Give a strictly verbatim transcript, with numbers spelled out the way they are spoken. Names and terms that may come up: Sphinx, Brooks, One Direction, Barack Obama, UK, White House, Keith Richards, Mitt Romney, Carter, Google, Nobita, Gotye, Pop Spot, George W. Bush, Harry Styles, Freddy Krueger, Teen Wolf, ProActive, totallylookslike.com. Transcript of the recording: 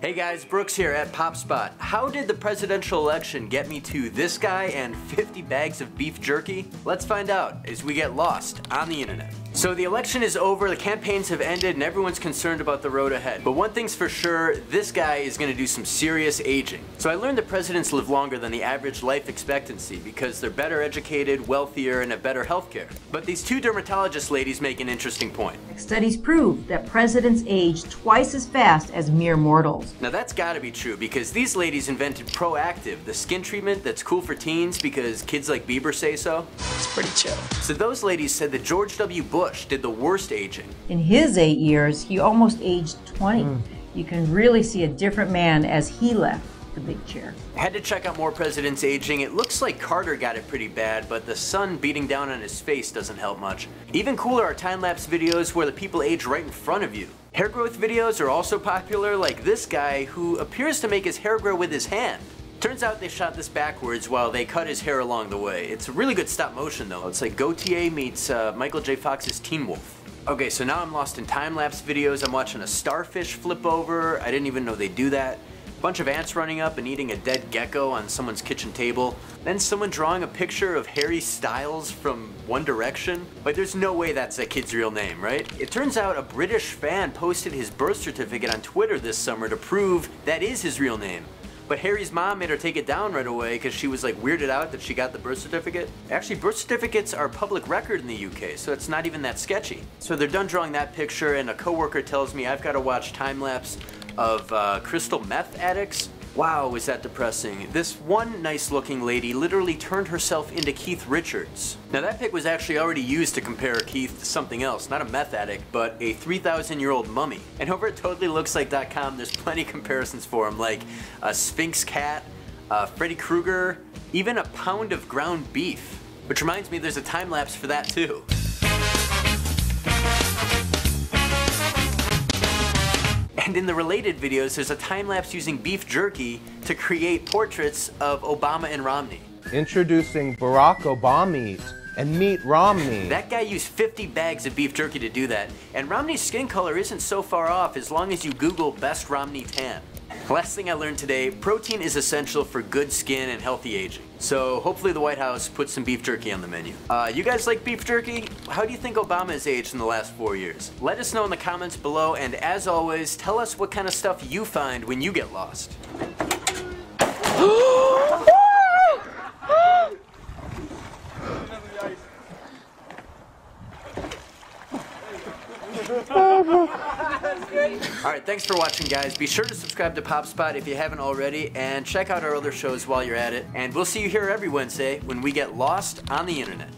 Hey guys, Brooks here at Pop Spot. How did the presidential election get me to this guy and fifty bags of beef jerky? Let's find out as we get lost on the internet. So the election is over, the campaigns have ended, and everyone's concerned about the road ahead. But one thing's for sure, this guy is gonna do some serious aging. So I learned that presidents live longer than the average life expectancy because they're better educated, wealthier, and have better healthcare. But these two dermatologist ladies make an interesting point. Studies prove that presidents age twice as fast as mere mortals. Now that's gotta be true because these ladies invented ProActive, the skin treatment that's cool for teens because kids like Bieber say so. It's pretty chill. So those ladies said that George W. Bush did the worst aging. In his eight years, he almost aged twenty. Mm. You can really see a different man as he left the big chair. I had to check out more presidents aging. It looks like Carter got it pretty bad, but the sun beating down on his face doesn't help much. Even cooler are time-lapse videos where the people age right in front of you. Hair growth videos are also popular, like this guy who appears to make his hair grow with his hand. Turns out they shot this backwards while they cut his hair along the way. It's a really good stop motion though. It's like Gotye meets uh, Michael J. Fox's Teen Wolf. Okay, so now I'm lost in time-lapse videos. I'm watching a starfish flip over. I didn't even know they do that. Bunch of ants running up and eating a dead gecko on someone's kitchen table. Then someone drawing a picture of Harry Styles from One Direction. Like there's no way that's that kid's real name, right? It turns out a British fan posted his birth certificate on Twitter this summer to prove that is his real name. But Harry's mom made her take it down right away because she was like weirded out that she got the birth certificate. Actually, birth certificates are public record in the U K, so it's not even that sketchy. So they're done drawing that picture and a coworker tells me I've got to watch time-lapse of uh, crystal meth addicts. Wow, is that depressing. This one nice-looking lady literally turned herself into Keith Richards. Now that pic was actually already used to compare Keith to something else, not a meth addict, but a three thousand year old mummy. And over at totally looks like dot com, there's plenty of comparisons for him, like a Sphinx cat, uh, Freddy Krueger, even a pound of ground beef. Which reminds me, there's a time-lapse for that too. And in the related videos, there's a time-lapse using beef jerky to create portraits of Obama and Romney. Introducing Barack Obama and Mitt Romney. That guy used fifty bags of beef jerky to do that. And Romney's skin color isn't so far off as long as you Google best Romney tan. Last thing I learned today, protein is essential for good skin and healthy aging. So hopefully the White House puts some beef jerky on the menu. Uh, you guys like beef jerky? How do you think Obama has aged in the last four years? Let us know in the comments below, and as always, tell us what kind of stuff you find when you get lost. Alright, thanks for watching guys. Be sure to subscribe to Pop Spot if you haven't already, and check out our other shows while you're at it. And we'll see you here every Wednesday when we get lost on the internet.